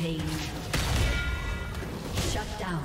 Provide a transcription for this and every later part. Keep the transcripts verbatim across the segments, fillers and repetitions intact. Rampage. Shut down.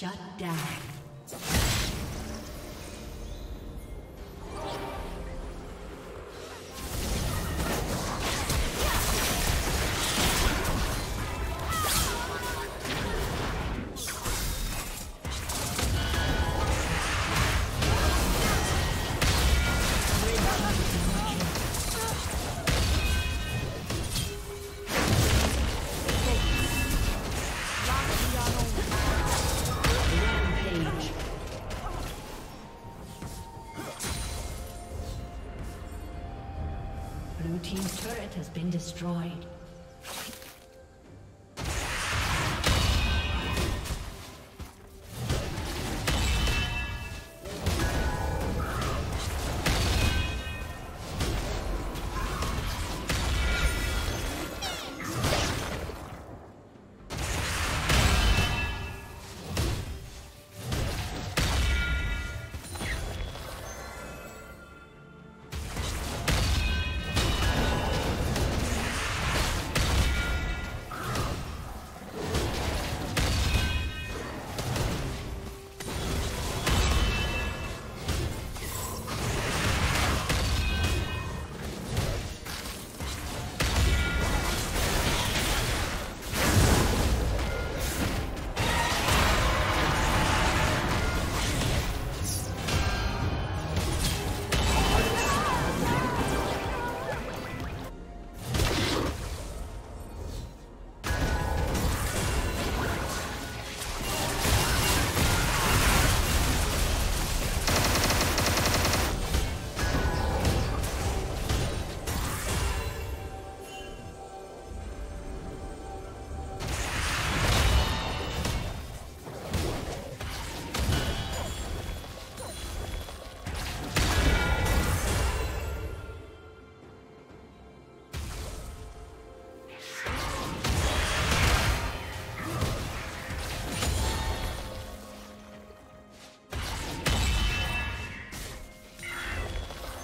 Shut down.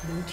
Blue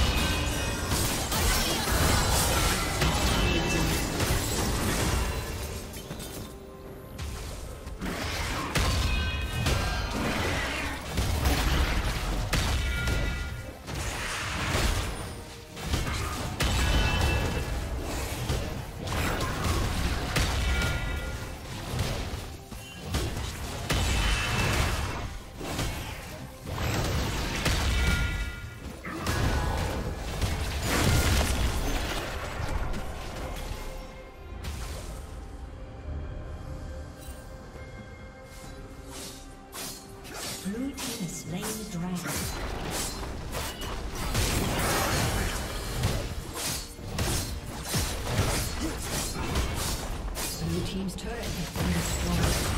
turret has been destroyed.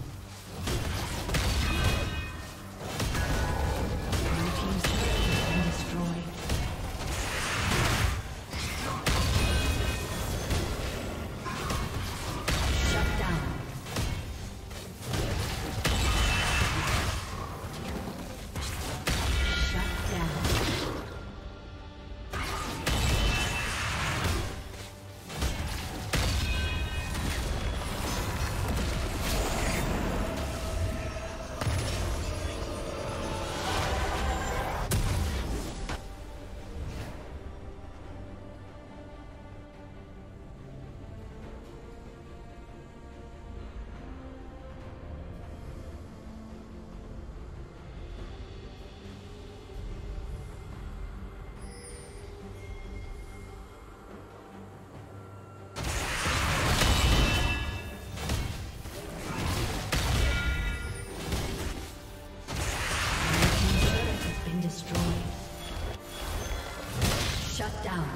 Shut down.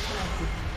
Thank you.